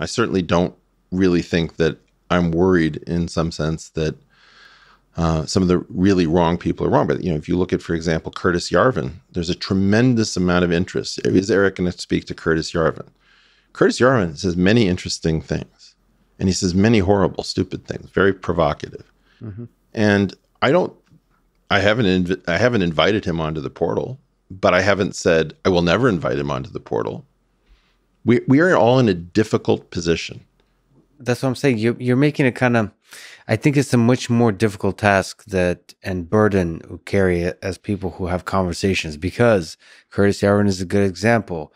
I certainly don't really think that I'm worried in some sense that some of the really wrong people are wrong. But, you know, if you look at, for example, Curtis Yarvin, there's a tremendous amount of interest. Is Eric going to speak to Curtis Yarvin? Curtis Yarvin says many interesting things, and he says many horrible, stupid things, very provocative. Mm-hmm. And I haven't invited him onto the portal, but I haven't said I will never invite him onto the portal. We are all in a difficult position. That's what I'm saying. You're making a kind of, I think it's a much more difficult task that and burden we carry as people who have conversations, because Curtis Yarvin is a good example.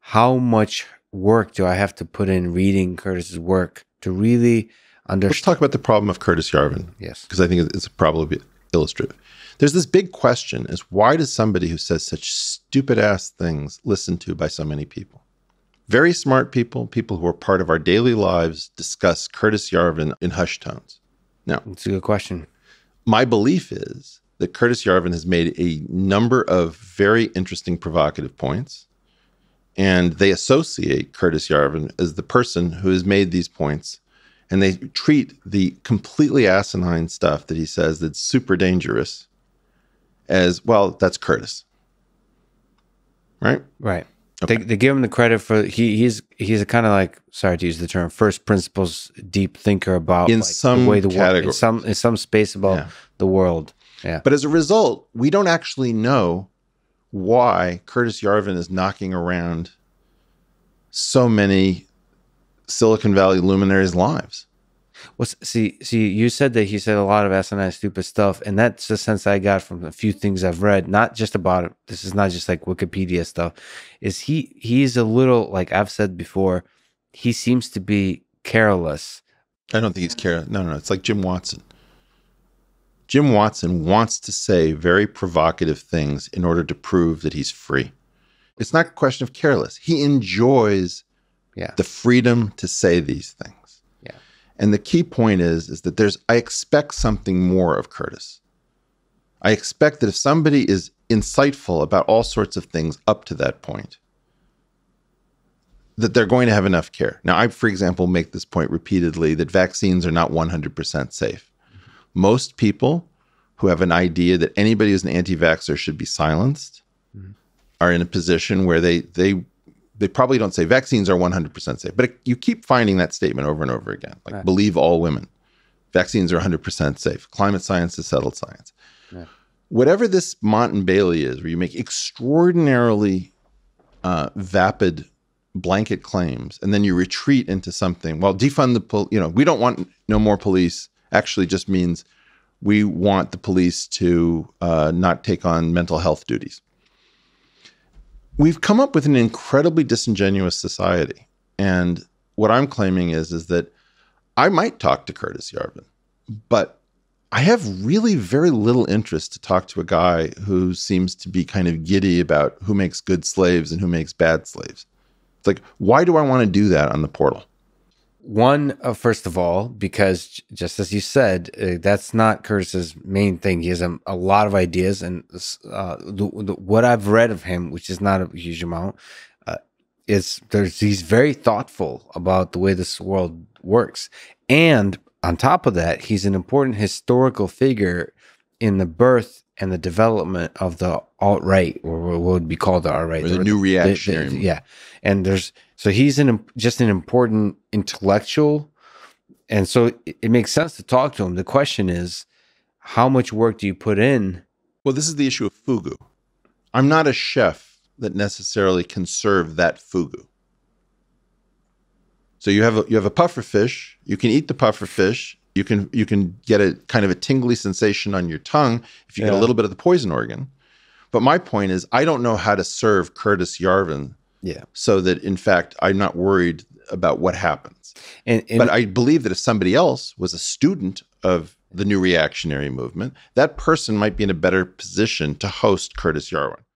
How much work do I have to put in reading Curtis's work to really understand? Let's talk about the problem of Curtis Yarvin. Yes. Because I think it's probably illustrative. There's this big question is why does somebody who says such stupid ass things listen to by so many people? Very smart people, people who are part of our daily lives, discuss Curtis Yarvin in hushed tones. Now, that's a good question. My belief is that Curtis Yarvin has made a number of very interesting, provocative points, and they associate Curtis Yarvin as the person who has made these points, and they treat the completely asinine stuff that he says that's super dangerous as, well, that's Curtis. Right? Right. Okay. They give him the credit for he's a kind of, like, sorry to use the term, first principles deep thinker about in like some the way the world in some space about the world. Yeah. But as a result, we don't actually know why Curtis Yarvin is knocking around so many Silicon Valley luminaries' lives. Well, see, you said that he said a lot of asinine, stupid stuff, and that's the sense I got from a few things I've read. Not just about it. This is not just like Wikipedia stuff. Is he's a little, like I've said before, he seems to be careless. I don't think he's careless. No. It's like Jim Watson. Jim Watson wants to say very provocative things in order to prove that he's free. It's not a question of careless. He enjoys the freedom to say these things. And the key point is that I expect something more of Curtis. I expect that if somebody is insightful about all sorts of things up to that point, that they're going to have enough care. Now, I, for example, make this point repeatedly that vaccines are not 100% safe. Mm-hmm. Most people who have an idea that anybody who's an anti-vaxxer should be silenced are in a position where they probably don't say vaccines are 100% safe, but you keep finding that statement over and over again. Like, believe all women. Vaccines are 100% safe. Climate science is settled science. Right. Whatever this Montan Bailey is, where you make extraordinarily vapid blanket claims, and then you retreat into something. Well, defund the police. You know, we don't want no more police. Actually, just means we want the police to not take on mental health duties. We've come up with an incredibly disingenuous society. And what I'm claiming is that I might talk to Curtis Yarvin, but I have really very little interest to talk to a guy who seems to be kind of giddy about who makes good slaves and who makes bad slaves. It's like, why do I want to do that on the portal? One, first of all, because just as you said, that's not Curtis's main thing. He has a lot of ideas, and what I've read of him, which is not a huge amount, he's very thoughtful about the way this world works. And on top of that, he's an important historical figure in the birth and the development of the alt-right, or what would be called the alt-right. Or the new reactionary. And so he's just an important intellectual. And so it makes sense to talk to him. The question is, how much work do you put in? Well, this is the issue of fugu. I'm not a chef that necessarily can serve that fugu. So you have a puffer fish. You can eat the puffer fish. You can get a kind of a tingly sensation on your tongue if you get a little bit of the poison organ. But my point is, I don't know how to serve Curtis Yarvin so that, in fact, I'm not worried about what happens. But I believe that if somebody else was a student of the new reactionary movement, that person might be in a better position to host Curtis Yarvin.